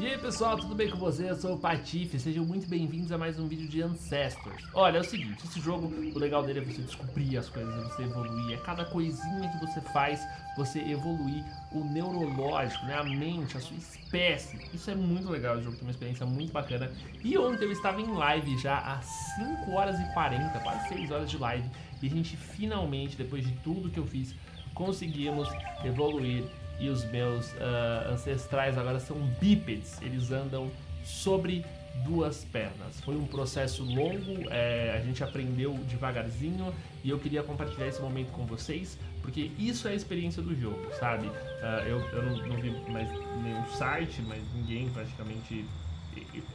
E aí pessoal, tudo bem com vocês? Eu sou o Patife, sejam muito bem-vindos a mais um vídeo de Ancestors. Olha, é o seguinte, esse jogo, o legal dele é você descobrir as coisas, é você evoluir. É cada coisinha que você faz, você evoluir o neurológico, né? A mente, a sua espécie. Isso é muito legal, o jogo tem uma experiência muito bacana. E ontem eu estava em live já há 5 horas e 40, quase 6 horas de live. E a gente finalmente, depois de tudo que eu fiz, conseguimos evoluir. E os meus ancestrais agora são bípedes, eles andam sobre duas pernas. Foi um processo longo, a gente aprendeu devagarzinho e eu queria compartilhar esse momento com vocês, porque isso é a experiência do jogo, sabe? Eu não vi mais nenhum site, mas ninguém praticamente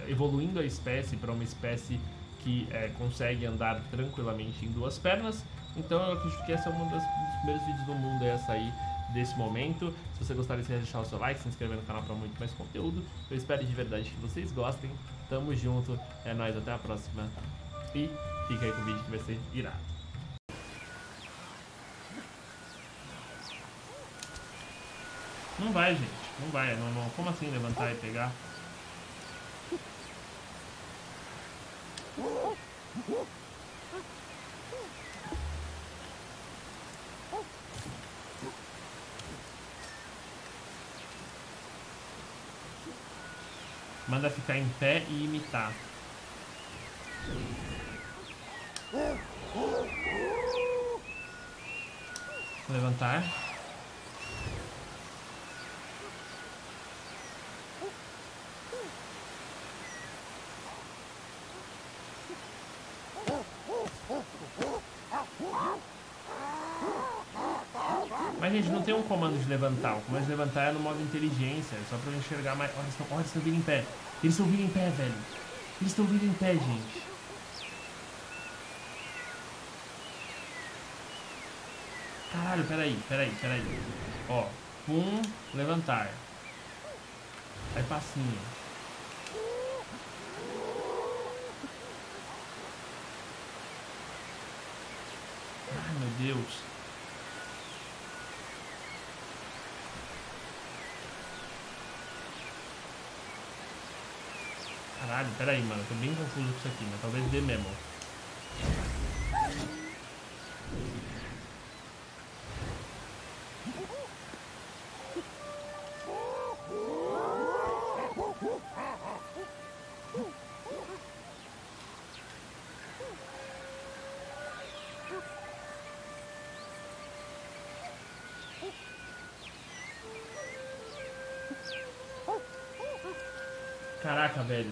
evoluindo a espécie para uma espécie que consegue andar tranquilamente em duas pernas. Então eu acredito que essa é um dos primeiros vídeos do mundo, essa aí. Desse momento, se você gostaria de deixar o seu like, se inscrever no canal para muito mais conteúdo. Eu espero de verdade que vocês gostem. Tamo junto, é nóis, até a próxima. E fica aí com o vídeo que vai ser irado. Não vai, gente, não vai, não. Como assim levantar e pegar? Manda ficar em pé e imitar. Levantar. Mas, gente, não tem um comando de levantar. O comando de levantar é no modo inteligência. É só pra eu enxergar mais. Olha, eles estão vindo em pé. Eles estão vindo em pé, velho. Eles estão vindo em pé, gente. Caralho, peraí. Ó, pum, levantar. Aí passinho. Ai, meu Deus. Caralho, peraí, mano, tô bem confuso com isso aqui, mas talvez dê mesmo. Caraca, velho.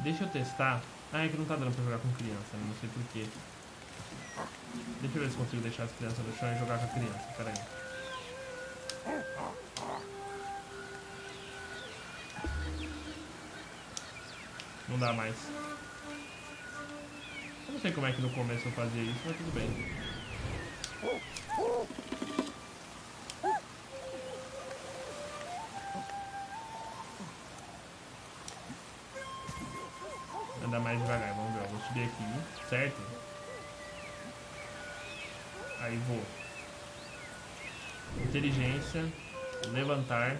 Deixa eu testar. Ah, é que não tá dando pra jogar com criança, né? Não sei porquê. Deixa eu ver se consigo deixar as crianças no chão e jogar com a criança. Pera aí. Não dá mais. Eu não sei como é que no começo eu fazia isso, mas tudo bem. Andar mais devagar, vamos ver, eu vou subir aqui, certo? Aí vou. Inteligência, levantar.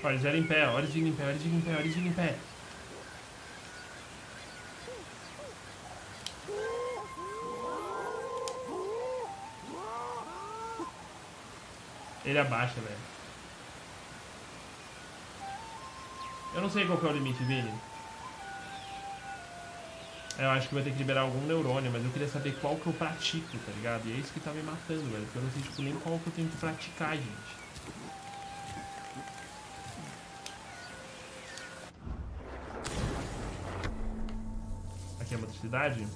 Olha, eles eram em pé, olha eles vindo em pé, olha eles vindo em pé, olha eles vindo em pé. Ele abaixa, velho. Eu não sei qual que é o limite, Vini. Eu acho que vai ter que liberar algum neurônio, mas eu queria saber qual que eu pratico, tá ligado? E é isso que tá me matando, velho, porque eu não sei, tipo, nem qual que eu tenho que praticar, gente. Aqui é uma cidade.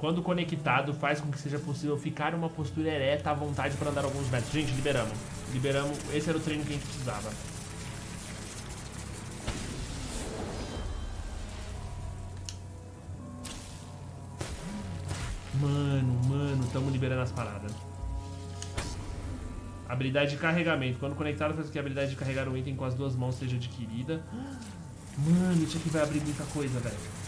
Quando conectado, faz com que seja possível ficar em uma postura ereta à vontade para andar alguns metros. Gente, liberamos. Liberamos. Esse era o treino que a gente precisava. Mano, estamos liberando as paradas. Habilidade de carregamento. Quando conectado, faz com que a habilidade de carregar um item com as duas mãos seja adquirida. Mano, isso aqui vai abrir muita coisa, velho.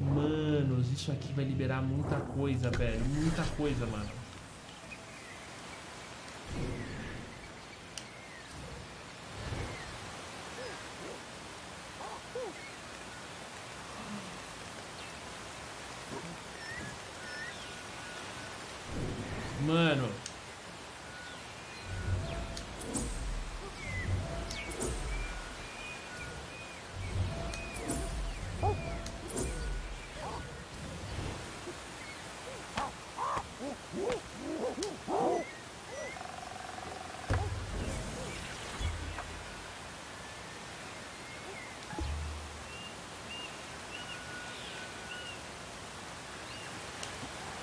Manos, isso aqui vai liberar muita coisa, velho. Muita coisa, mano. Mano,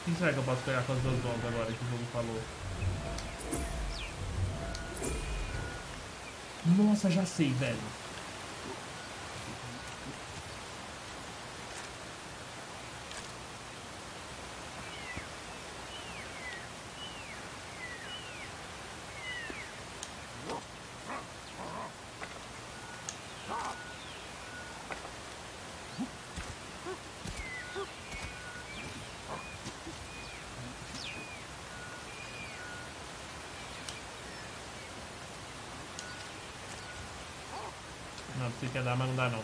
o que será que eu posso pegar com as duas mãos agora que o jogo falou? Nossa, já sei, velho. Não, você quer dar, mas não dá não.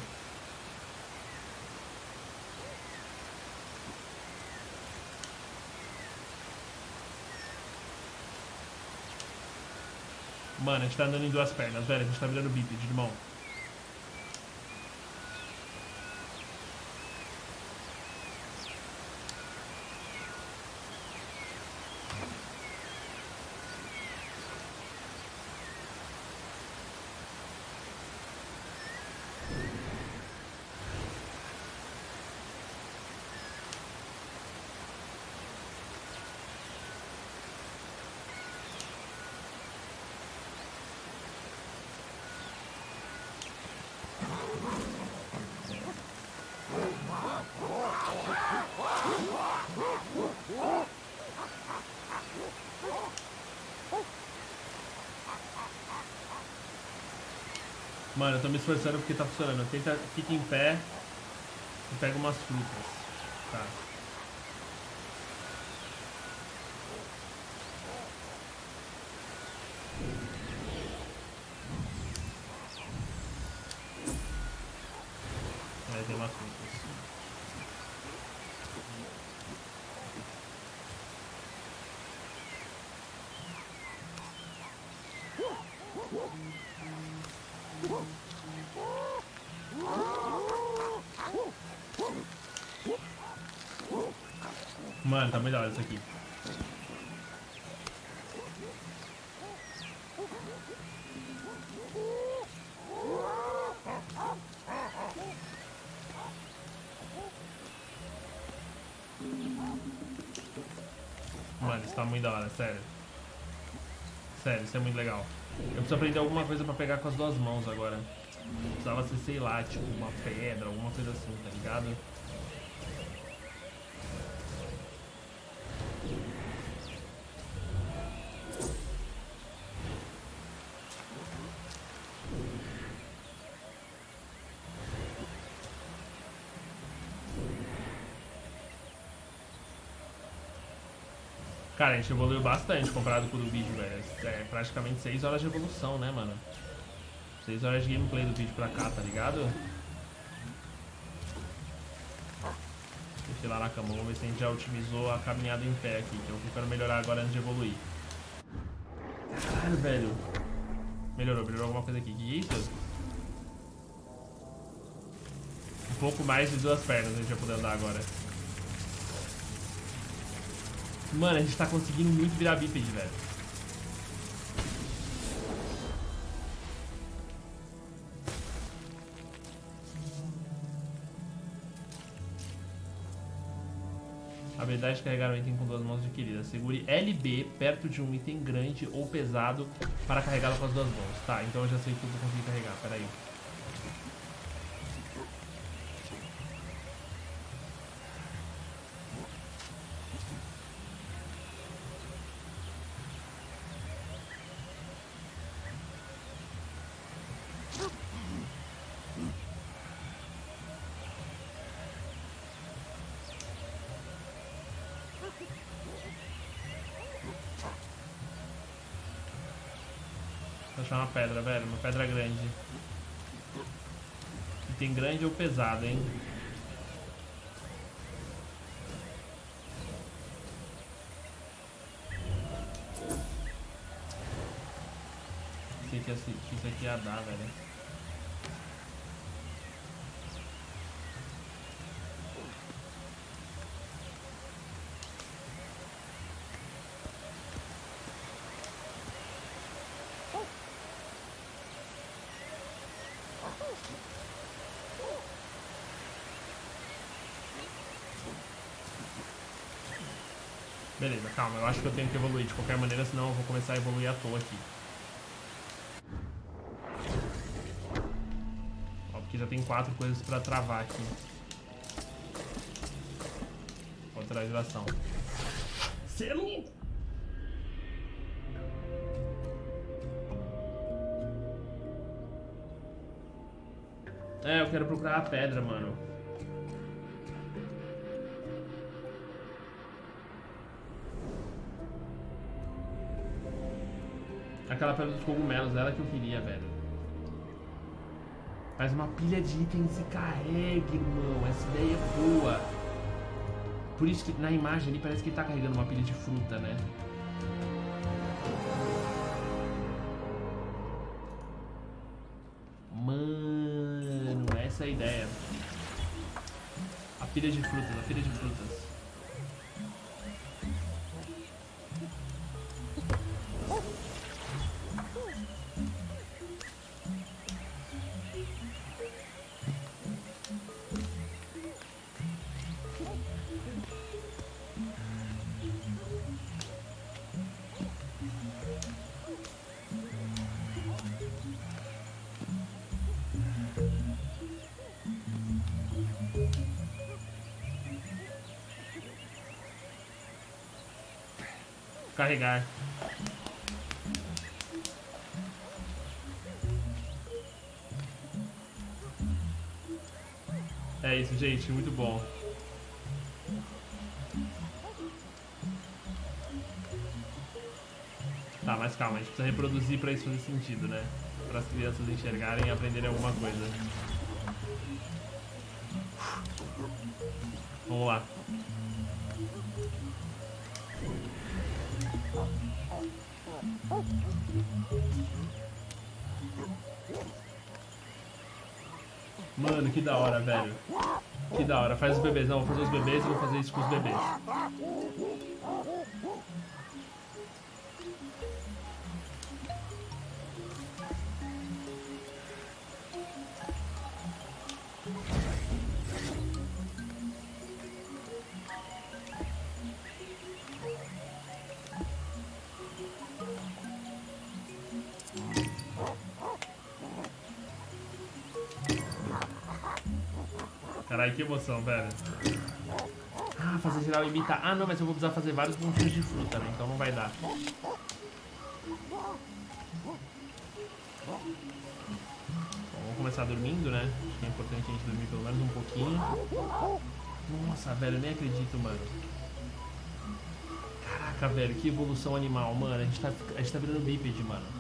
Mano, a gente tá andando em duas pernas, velho. A gente tá virando bípede, irmão. Mano, eu tô me esforçando porque tá funcionando. Tenta, fica em pé e pega umas frutas. Tá. Vai ter umas frutas. Mano, tá melhor isso aqui. Mano, isso tá muito da hora, sério. Sério, isso é muito legal. Eu preciso aprender alguma coisa pra pegar com as duas mãos agora. Precisava ser, sei lá, tipo uma pedra, alguma coisa assim, tá ligado? Cara, a gente evoluiu bastante comparado com o do vídeo, velho. É praticamente 6 horas de evolução, né, mano? 6 horas de gameplay do vídeo pra cá, tá ligado? Deixa eu ir lá na cama, vamos ver se a gente já otimizou a caminhada em pé aqui, que eu quero melhorar agora antes de evoluir. Caralho, velho. Melhorou, melhorou alguma coisa aqui. Que isso? Um pouco mais de duas pernas a gente vai poder andar agora. Mano, a gente tá conseguindo muito virar bípede, velho. Habilidade de carregar um item com duas mãos adquiridas. Segure LB perto de um item grande ou pesado para carregá-lo com as duas mãos. Tá, então eu já sei que eu vou conseguir carregar, peraí. Achar uma pedra, velho, uma pedra grande. Item grande ou pesado, hein? Sei que isso aqui ia dar, velho. Beleza, calma, eu acho que eu tenho que evoluir de qualquer maneira, senão eu vou começar a evoluir à toa aqui. Ó, porque já tem 4 coisas pra travar aqui. Outra geração. Selo! É, eu quero procurar a pedra, mano. Aquela pedra dos cogumelos, ela que eu queria, velho. Faz uma pilha de itens e carrega, irmão. Essa ideia é boa. Por isso que na imagem ali parece que ele tá carregando uma pilha de fruta, né? Mano, essa é a ideia. A pilha de frutas, a pilha de frutas. Carregar. É isso, gente, muito bom. Tá, mas calma, a gente precisa reproduzir pra isso fazer sentido, né? Para as crianças enxergarem e aprenderem alguma coisa. Vamos lá. Mano, que da hora, velho. Que da hora, faz os bebês. Não, vou fazer os bebês e vou fazer isso com os bebês. Caralho, que emoção, velho. Ah, fazer geral imitar. Ah, não, mas eu vou precisar fazer vários pontinhos de fruta, né? Então não vai dar. Bom, vamos começar dormindo, né? Acho que é importante a gente dormir pelo menos um pouquinho. Nossa, velho, eu nem acredito, mano. Caraca, velho, que evolução animal, mano. A gente tá virando bípede, mano.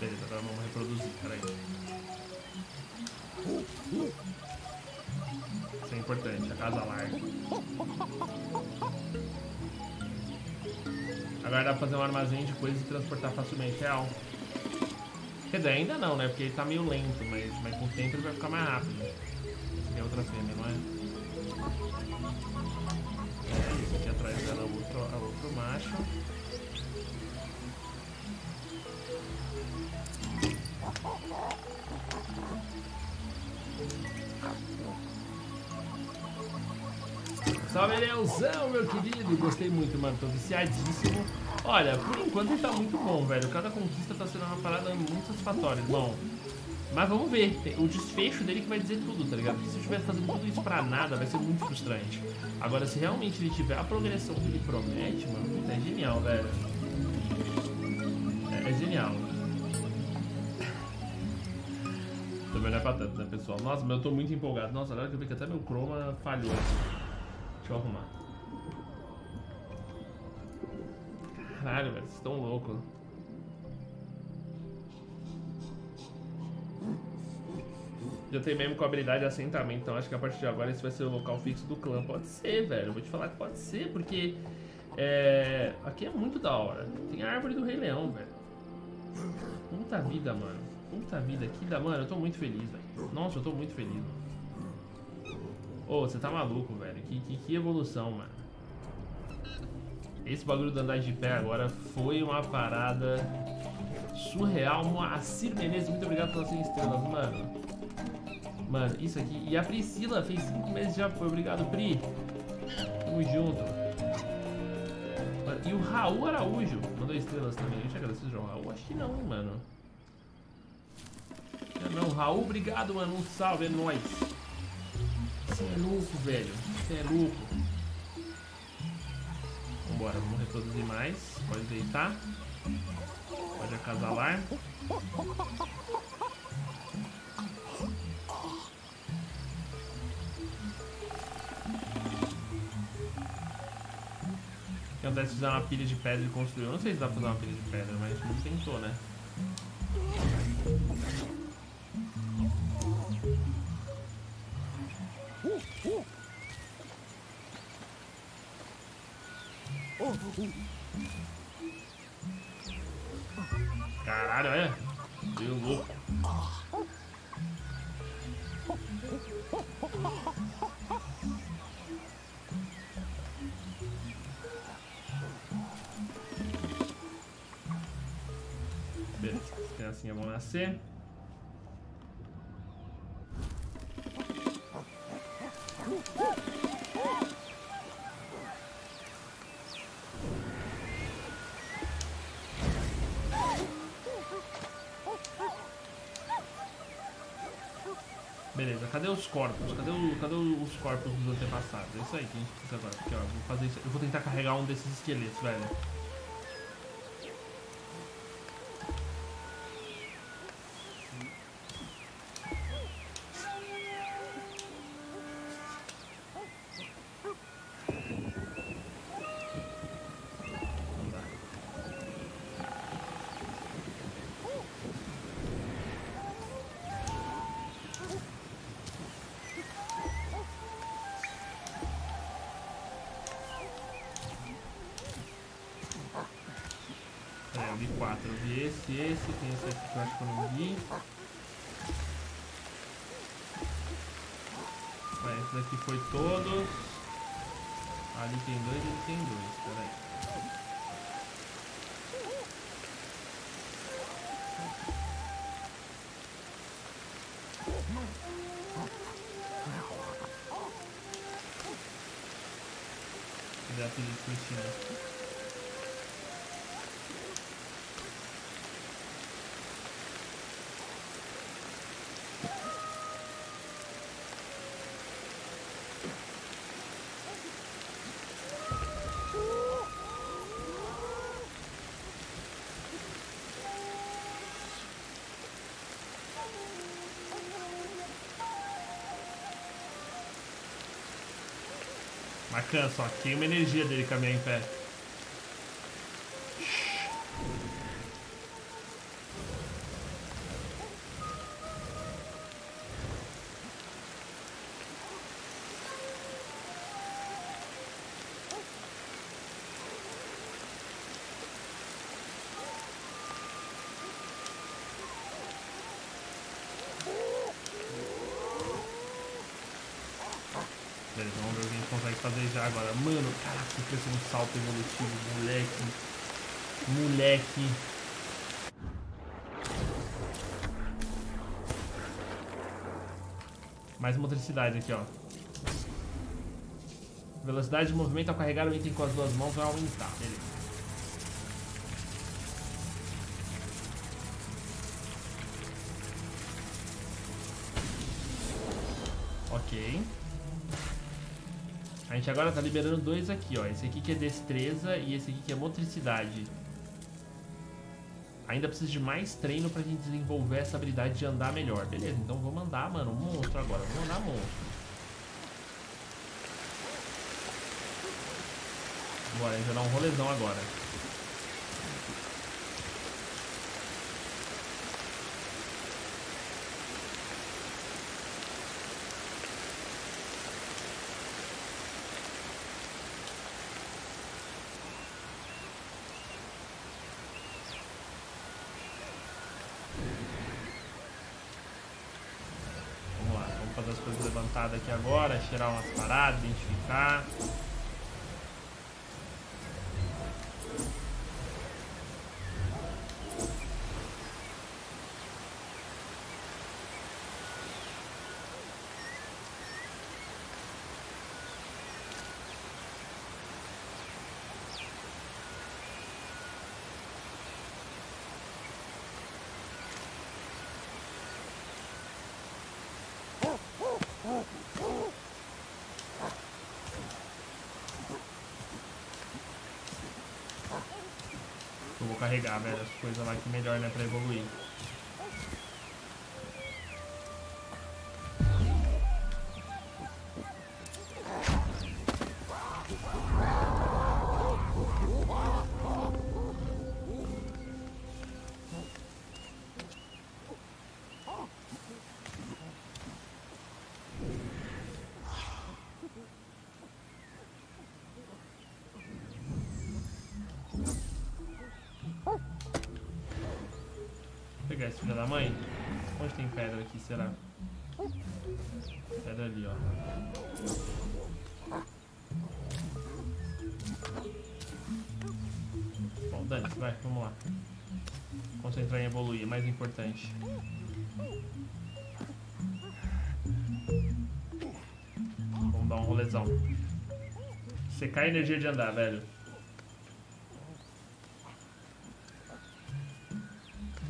Beleza, agora vamos reproduzir, peraí. Isso é importante, a casa larga. Agora dá pra fazer um armazém de coisas e transportar facilmente, real. Quer dizer, ainda não, né? Porque ele tá meio lento, mas por dentro ele vai ficar mais rápido. Essa é outra fêmea, não é? É, esse aqui atrás dela é outro macho. Salve, Leozão, meu querido! Gostei muito, mano. Tô viciadíssimo. Olha, por enquanto ele tá muito bom, velho. Cada conquista tá sendo uma parada muito satisfatória. Bom, mas vamos ver. O desfecho dele que vai dizer tudo, tá ligado? Porque se eu estiver fazendo tudo isso pra nada, vai ser muito frustrante. Agora, se realmente ele tiver a progressão que ele promete, mano, é genial, velho. É genial. Também não é pra tanto, né, pessoal? Nossa, mas eu tô muito empolgado. Nossa, olha que eu vi que até meu chroma falhou. Deixa eu arrumar. Caralho, velho, vocês estão loucos. Eu tenho mesmo com a habilidade de assentamento, então acho que a partir de agora esse vai ser o local fixo do clã. Pode ser, velho, eu vou te falar que pode ser, porque aqui é muito da hora. Tem a árvore do Rei Leão, velho. Puta vida, mano. Puta vida, que da... Mano, eu tô muito feliz, velho. Nossa, eu tô muito feliz, mano. Ô, você tá maluco, velho. Que evolução, mano. Esse bagulho do andar de pé agora foi uma parada surreal. Moacir Menezes, muito obrigado pelas 100 estrelas, mano. Mano, isso aqui. E a Priscila fez 5 meses de apoio. Obrigado, Pri. Tamo junto. Mano, e o Raul Araújo mandou estrelas também. Eu te agradeço, João Raul. Acho que não, mano. Não, Raul, obrigado, mano. Um salve, é nóis. Você é louco, velho. Você é louco. Vambora, vamos reproduzir mais. Pode deitar. Pode acasalar. Tem um teste de fazer uma pilha de pedra e construir. Eu não sei se dá pra fazer uma pilha de pedra, mas não tentou, né? Caralho, olha. Deu louco. Beleza, as criancinhas vão nascer. Beleza, cadê os corpos? Cadê os corpos dos antepassados? É isso aí que a gente precisa agora. Porque, ó, vou fazer isso. Eu vou tentar carregar um desses esqueletos, velho. Mas cansa, ó, queima a energia dele caminhar em pé. Vamos ver o que a gente consegue fazer já agora. Mano, caraca, que fez um salto evolutivo, moleque. Moleque. Mais motricidade aqui, ó. Velocidade de movimento ao carregar o item com as duas mãos vai aumentar, beleza. Ok. A gente agora tá liberando dois aqui, ó. Esse aqui que é destreza e esse aqui que é motricidade. Ainda precisa de mais treino pra gente desenvolver essa habilidade de andar melhor. Beleza, então vou mandar, mano, um monstro agora. Vou mandar monstro. Bora, a gente vai dar um rolezão agora. Fazer as coisas levantadas aqui agora, tirar umas paradas, identificar. Eu vou carregar, velho, as coisas lá que melhor, né, pra evoluir. Pegar esse filho da mãe. Onde tem pedra aqui, será? Pedra ali, ó. Bom, dane-se, vai, vamos lá. Concentrar em evoluir, é mais importante. Vamos dar um rolezão. Secar a energia de andar, velho.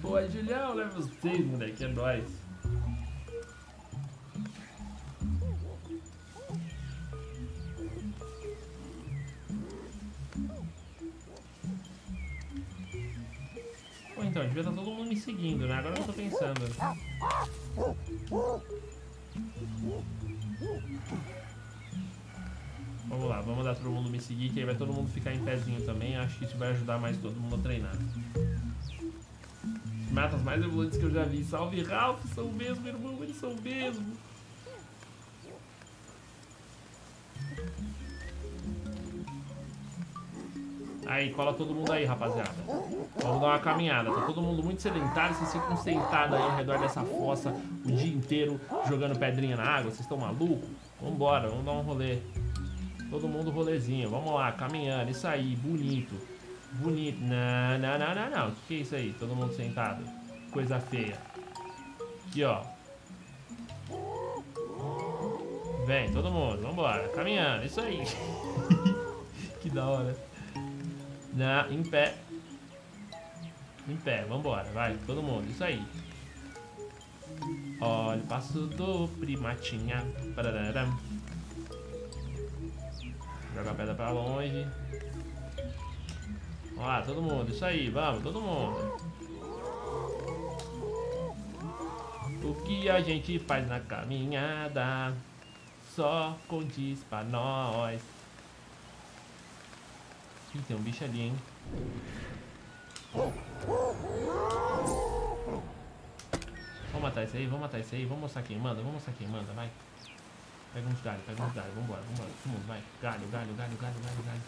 Boa, Julião, level 6, moleque, é nóis. Pô, então, devia estar todo mundo me seguindo, né? Agora eu tô pensando. Vamos lá, vamos dar todo mundo me seguir, que aí vai todo mundo ficar em pezinho também. Acho que isso vai ajudar mais todo mundo a treinar. Matas mais evoluídos que eu já vi. Salve, Ralph, são mesmo, irmão, eles são mesmo. Aí, cola todo mundo aí, rapaziada. Vamos dar uma caminhada. Tá todo mundo muito sedentário, vocês ficam sentados aí ao redor dessa fossa o dia inteiro jogando pedrinha na água. Vocês estão malucos? Vambora, vamos dar um rolê. Todo mundo rolezinho. Vamos lá, caminhando. Isso aí, bonito. Bonito. Não, não, não, não, não. O que é isso aí? Todo mundo sentado. Coisa feia. Aqui, ó. Vem, todo mundo. Vambora. Caminhando. Isso aí. Que da hora. Não, em pé. Em pé. Vambora. Vai, todo mundo. Isso aí. Olha o passo do primatinha. Pararam. Joga a pedra pra longe. Vamos lá, todo mundo, isso aí, vamos, todo mundo. O que a gente faz na caminhada só condiz pra nós. Ih, tem um bicho ali, hein. Vamos matar esse aí, vamos matar esse aí, vamos mostrar quem manda, vai. Pega uns galhos, vambora, todo mundo, vai. Galho, galho, galho, galho, galho, galho.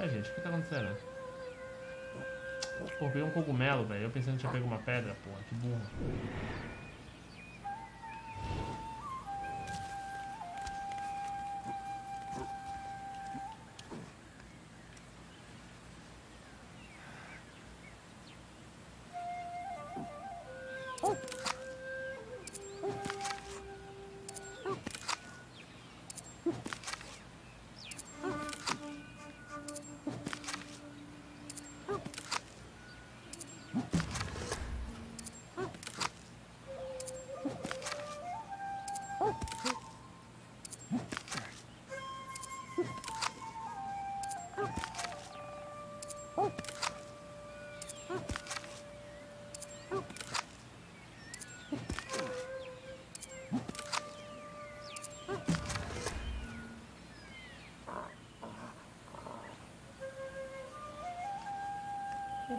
Tá, gente, o que tá acontecendo? Pô, peguei um cogumelo, velho. Eu pensando que tinha pego uma pedra, porra. Que burro.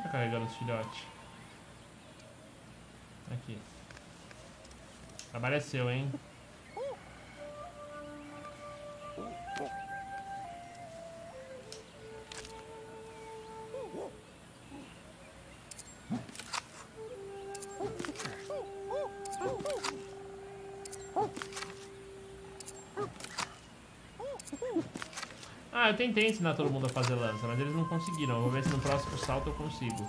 Tá carregando os filhotes. Aqui. Apareceu, hein? Ah, eu tentei ensinar todo mundo a fazer lança, mas eles não conseguiram. Eu vou ver se no próximo salto eu consigo.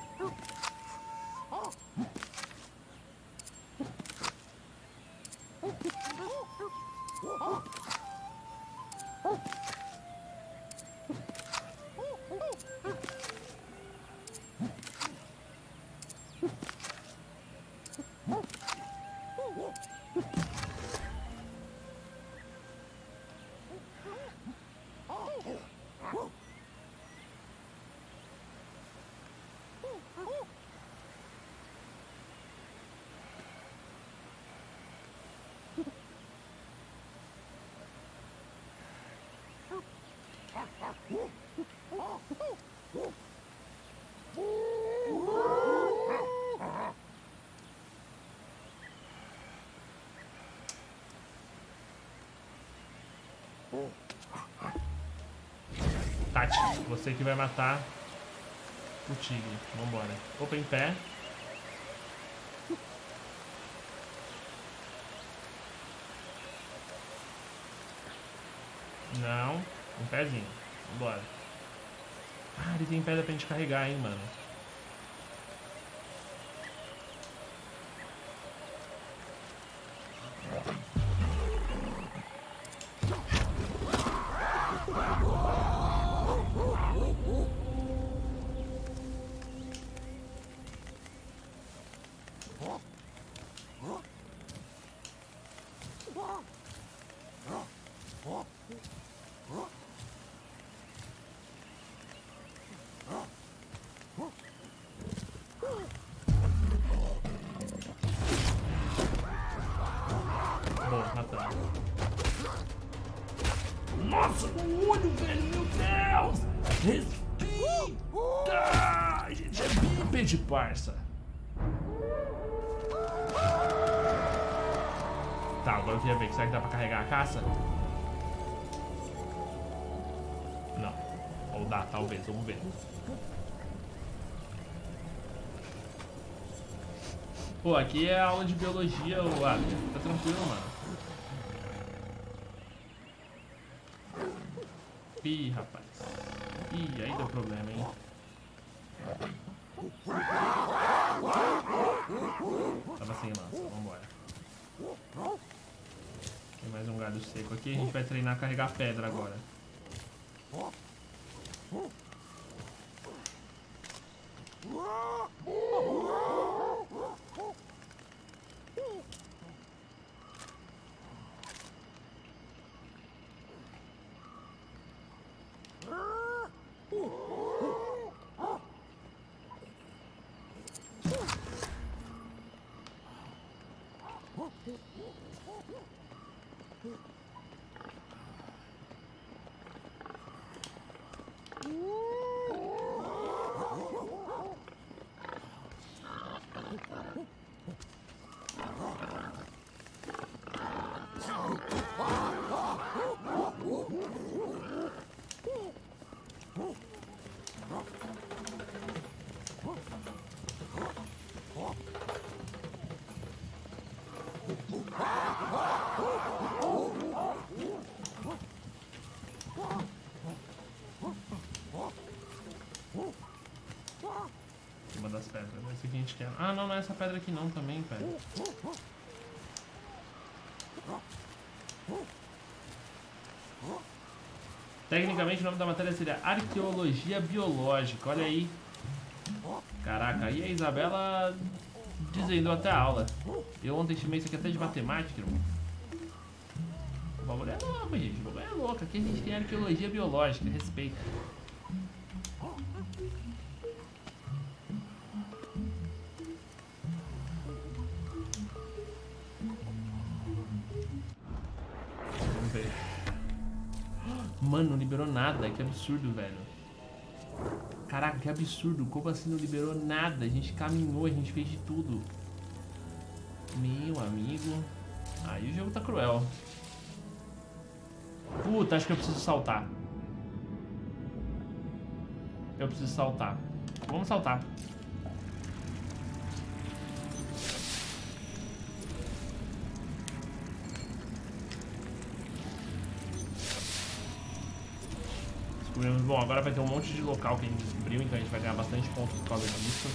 Tati, você que vai matar o tigre. Vambora. Opa, em pé. Não, um pezinho. Vambora. Ah, ele tem pedra pra gente carregar, hein, mano. Nossa, o olho, velho, meu Deus! Respeita! A gente é bípede, parça. Tá, agora eu queria ver. Será que dá pra carregar a caça? Não. Ou dá, talvez. Vamos ver. Pô, aqui é aula de biologia, o Adam. Tá tranquilo, mano. Ih, rapaz. Ih, aí deu problema, hein? Tava sem lança, vambora. Tem mais um galho seco aqui. A gente vai treinar a carregar pedra agora. Uma das pedras, essa aqui a gente quer. Ah, não, não é essa pedra aqui não também, velho. Tecnicamente o nome da matéria seria Arqueologia Biológica, olha aí. Caraca, e a Isabela desvendou até a aula. Eu ontem chamei isso aqui até de matemática, irmão. O bagulho é louco, gente, o bagulho é louco. Aqui a gente tem Arqueologia Biológica, respeito. Mano, não liberou nada, que absurdo, velho. Caraca, que absurdo, como assim não liberou nada? A gente caminhou, a gente fez de tudo. Meu amigo. Aí o jogo tá cruel. Puta, acho que eu preciso saltar. Eu preciso saltar. Vamos saltar. Bom, agora vai ter um monte de local que a gente descobriu, então a gente vai ganhar bastante pontos por causa disso.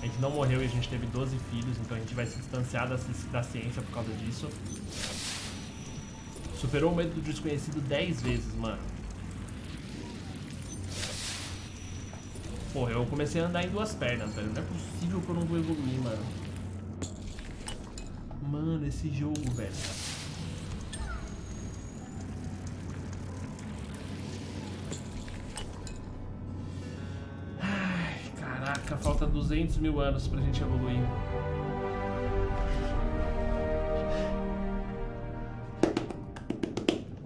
A gente não morreu e a gente teve 12 filhos, então a gente vai se distanciar da ciência por causa disso. Superou o medo do desconhecido 10 vezes, mano. Porra, eu comecei a andar em duas pernas, velho. Não é possível que eu não vou evoluir, mano. Mano, esse jogo, velho. Falta 200 mil anos pra gente evoluir.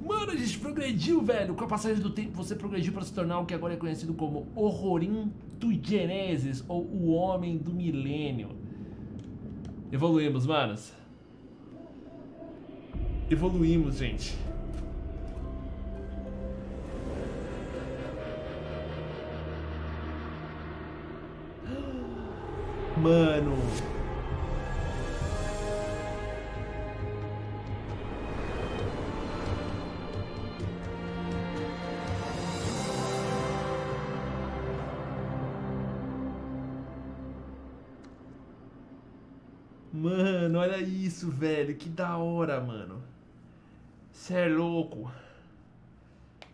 Mano, a gente progrediu, velho. Com a passagem do tempo, você progrediu pra se tornar o que agora é conhecido como Horrorintuigenesis, ou o Homem do Milênio. Evoluímos, manos. Evoluímos, gente. Mano, olha isso, velho. Que da hora, mano. Cê é louco.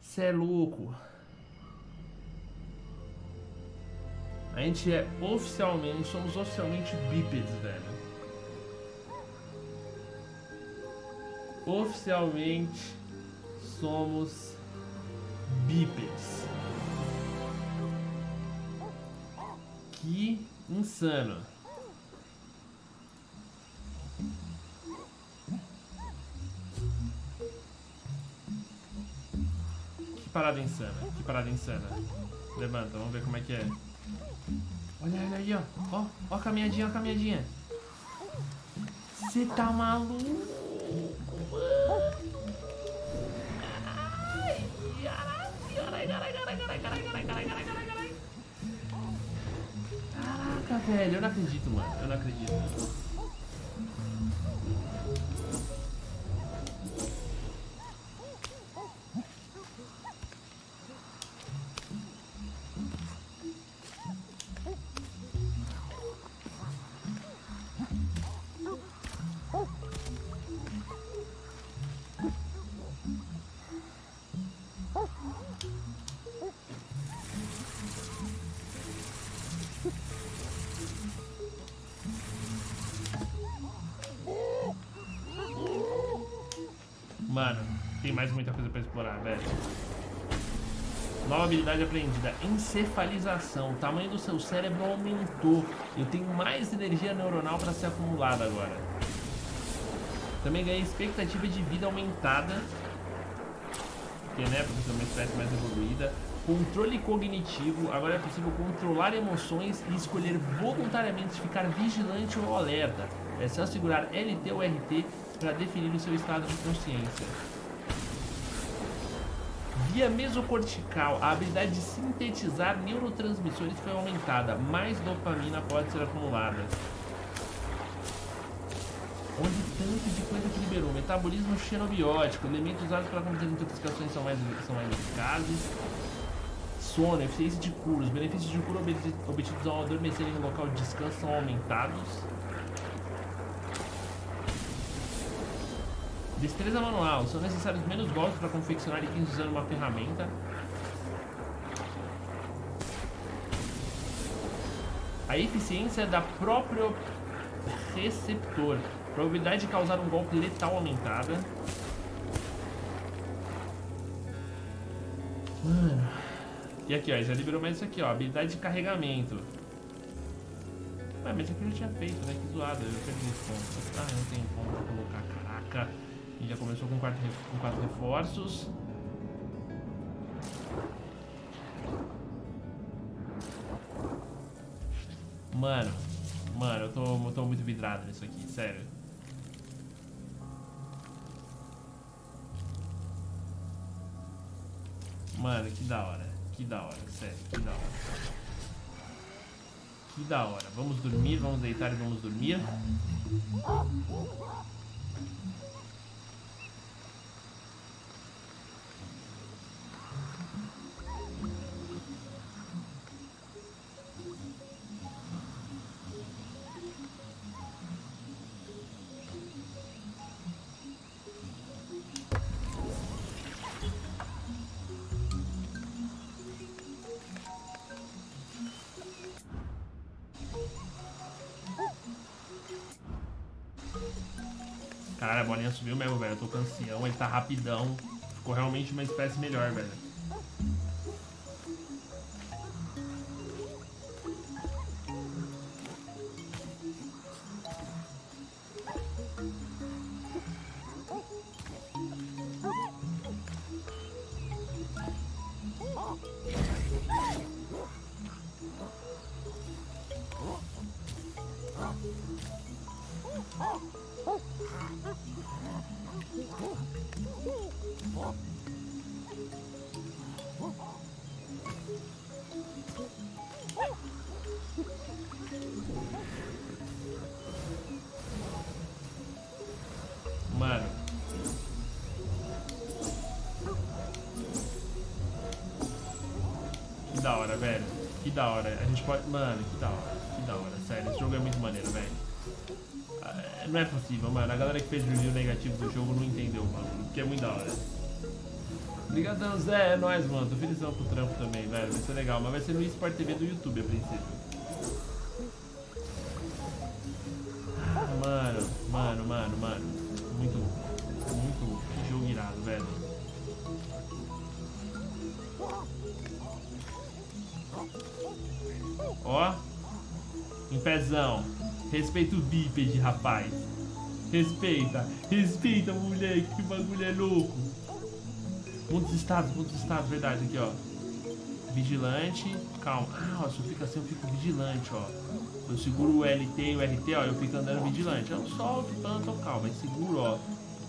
Cê é louco. A gente é oficialmente, somos oficialmente bípedes, velho. Oficialmente somos bípedes. Que insano. Que parada insana, que parada insana. Levanta, vamos ver como é que é. Olha aí, ó. Ó, ó a caminhadinha, ó a caminhadinha. Você tá maluco, mano. Ai, carai. Caraca, velho, eu não acredito, mano. Eu não acredito. Mano, tem mais muita coisa pra explorar, velho. Nova habilidade aprendida, encefalização. O tamanho do seu cérebro aumentou. Eu tenho mais energia neuronal pra ser acumulada agora. Também ganhei expectativa de vida aumentada. Porque, né, porque também parece mais evoluída. Controle cognitivo. Agora é possível controlar emoções e escolher voluntariamente ficar vigilante ou alerta. É só segurar LT ou RT para definir o seu estado de consciência. Via mesocortical, a habilidade de sintetizar neurotransmissores foi aumentada. Mais dopamina pode ser acumulada. Onde tanto de coisa que liberou. Metabolismo xenobiótico. Elementos usados para combater intoxicações são mais eficazes. Sono, eficiência de cura. Os benefícios de cura obtidos ao adormecerem no local de descanso são aumentados. Destreza manual. São necessários menos golpes para confeccionar itens usando uma ferramenta. A eficiência da própria receptor. Probabilidade de causar um golpe letal aumentada. E aqui, ó, já liberou mais isso aqui, ó. Habilidade de carregamento. Ah, mas aqui eu já tinha feito, né? Que zoada, eu perdi esse ponto. Ah, não tem como colocar, caraca. E já começou com quatro reforços. Mano, eu tô muito vidrado nisso aqui, sério. Mano, que da hora, sério, que da hora. Vamos dormir, vamos deitar e vamos dormir. Caralho, a bolinha subiu mesmo, velho. Eu tô com ancião, ele tá rapidão. Ficou realmente uma espécie melhor, velho. Velho, que da hora, a gente pode... Mano, que da hora, sério, esse jogo é muito maneiro, velho. Não é possível, mano, a galera que fez review negativo do jogo não entendeu, mano, porque é muito da hora. Obrigadão, Zé, é nóis, mano, tô felizão pro trampo também, velho, vai ser legal, mas vai ser no Sport TV do YouTube, a princípio. Mano, muito, que jogo irado, velho. Ó, em pezão. Respeita o bípede, rapaz. Respeita, moleque. Que bagulho é louco. Muitos estados, verdade. Aqui, ó. Vigilante. Calma. Ah, ó, se eu fico assim, eu fico vigilante, ó. Eu seguro o LT e o RT, ó. Eu fico andando vigilante. Eu não solto tanto, calma. É seguro, ó.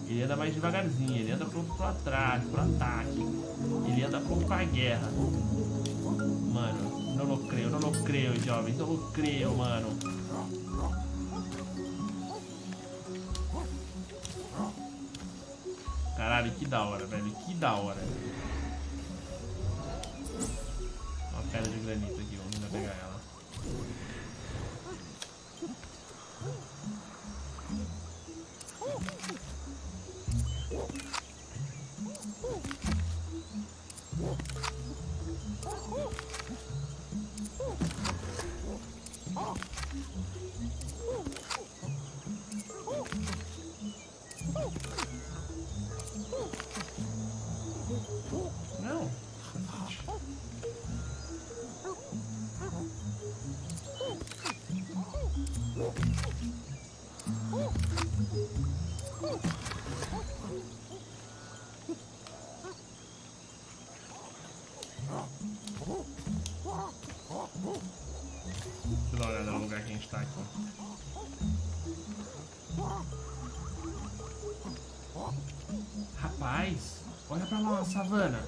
Ele anda mais devagarzinho. Ele anda pronto pro ataque. Ele anda pronto pra guerra. Mano. Não creio, jovens. Não creio, mano. Caralho, que da hora, velho. Uma pedra de granito aqui. Vamos pegar ela. Rapaz, olha pra lá uma savana.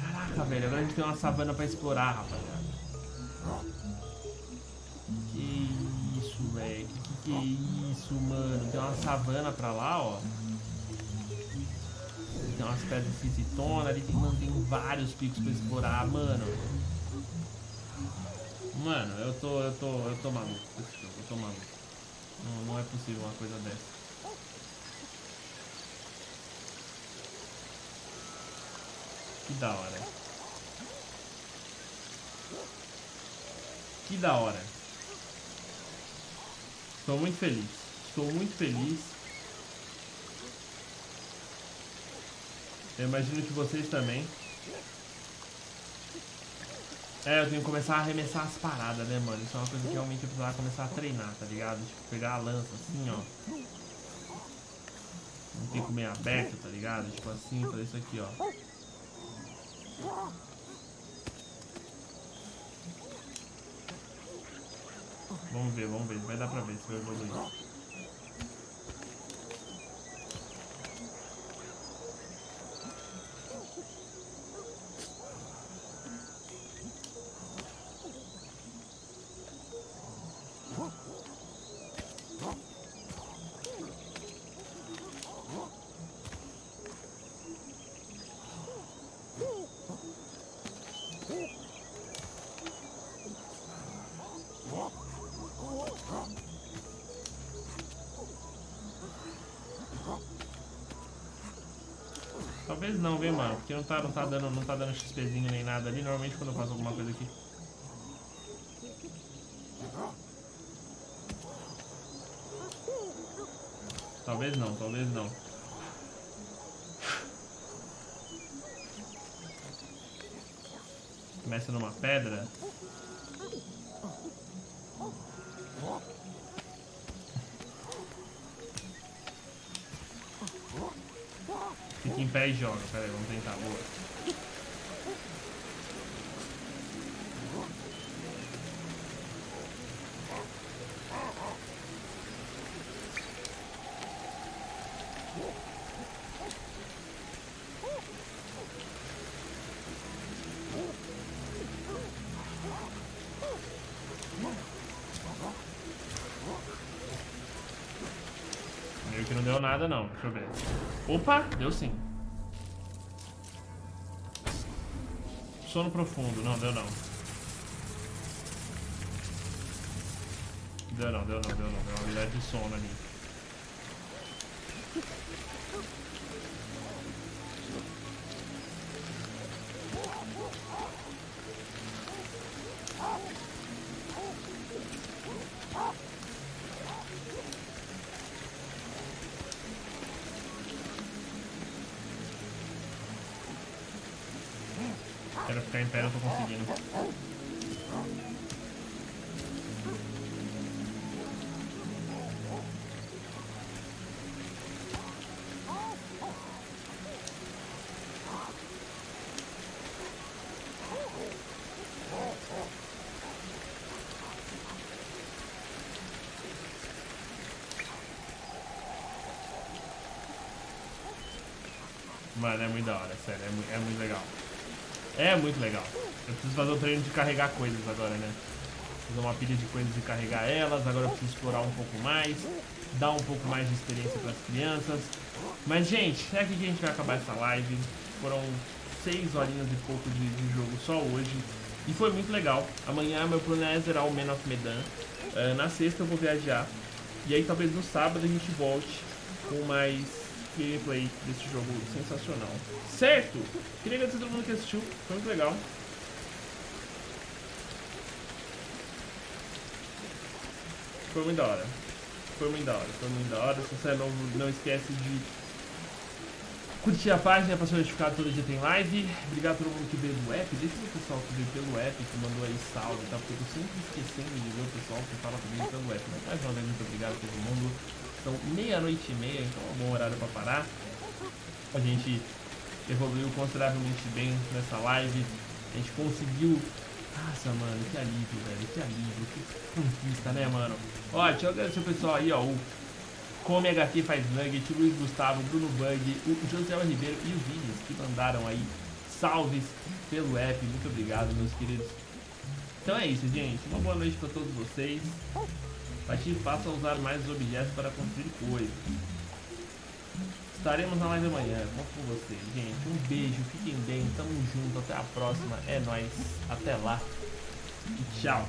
Caraca, velho, agora a gente tem uma savana pra explorar, rapaziada. Que isso, velho. Que isso, mano. Tem uma savana pra lá, ó. Tem umas pedras esquisitonas ali. Mano, tem vários picos pra explorar, mano. Mano, eu tô maluco. Eu tô maluco. Não é possível uma coisa dessa. Que da hora. Que da hora. Estou muito feliz. Estou muito feliz. Eu imagino que vocês também. É, eu tenho que começar a arremessar as paradas, né, mano? Isso é uma coisa que realmente eu precisava começar a treinar, tá ligado? Tipo, pegar a lança assim, ó. Não tem como ir aberto, tá ligado? Tipo assim, fazer isso aqui, ó. Vamos ver, vai dar pra ver se vai evoluir. Talvez não, viu, mano? Porque não tá dando XPzinho nem nada ali. Normalmente quando eu faço alguma coisa aqui. Talvez não, talvez não. Começa numa pedra. Fica em pé e joga. Pera aí, vamos tentar. Boa. Meio que não deu nada, não. Deixa eu ver. Opa, deu sim. Sono profundo, não, deu não. Deu não, deu não, deu não. Deu uma habilidade de sono ali. Quero ficar em pé, não tô conseguindo. Mano, é muito da hora, sério, é muito legal. É muito legal. Eu preciso fazer o treino de carregar coisas agora, né? Fazer uma pilha de coisas e carregar elas. Agora eu preciso explorar um pouco mais. Dar um pouco mais de experiência para as crianças. Mas, gente, é aqui que a gente vai acabar essa live. Foram 6 horinhas e pouco de jogo só hoje. E foi muito legal. Amanhã meu plano é zerar o Man of Medan. Na sexta eu vou viajar. E aí talvez no sábado a gente volte com mais gameplay desse jogo sensacional. Certo? Queria agradecer a todo mundo que assistiu. Foi muito legal. Foi muito da hora. Foi muito da hora. Foi muito da hora. Se você é novo, não esquece de curtir a página para ser notificado. Todo dia tem live. Obrigado a todo mundo que veio do app. Deixa eu ver o pessoal que veio pelo app, que mandou aí salve, tá? Porque eu tô sempre esquecendo de ver o pessoal que fala comigo pelo app. Mas uma vez, muito obrigado a todo mundo. São 00:30, então é um bom horário para parar. A gente evoluiu consideravelmente bem nessa live. A gente conseguiu... Nossa, mano, que alívio, velho. Que alívio. Que conquista, né, mano? Ó, deixa eu agradecer o pessoal aí, ó. O Come HQ Faz Nugget, o Luiz Gustavo, o Bruno Bug, o José Ribeiro e o Vinícius que mandaram aí salves pelo app. Muito obrigado, meus queridos. Então é isso, gente. Uma boa noite para todos vocês. Patife passa a usar mais os objetos para construir coisas. Estaremos na live amanhã. Conto com vocês, gente. Um beijo, fiquem bem, tamo junto, até a próxima. É nóis, até lá. E tchau.